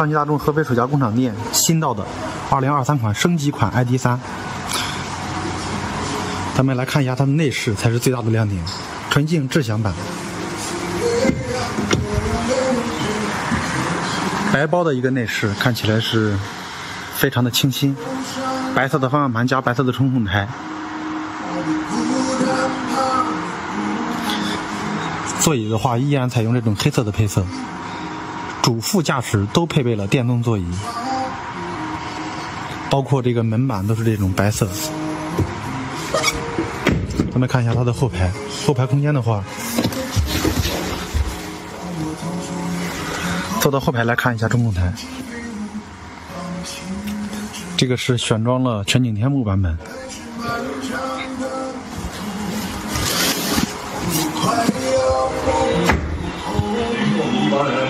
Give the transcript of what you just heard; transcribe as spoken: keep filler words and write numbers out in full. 上汽大众合肥首家工厂店新到的二零二三款升级款 I D 三。咱们来看一下它的内饰，才是最大的亮点，纯净智享版，白包的一个内饰，看起来是非常的清新，白色的方向盘加白色的中控台。 座椅的话，依然采用这种黑色的配色，主副驾驶都配备了电动座椅，包括这个门板都是这种白色。咱们看一下它的后排，后排空间的话，坐到后排来看一下中控台，这个是选装了全景天幕版本。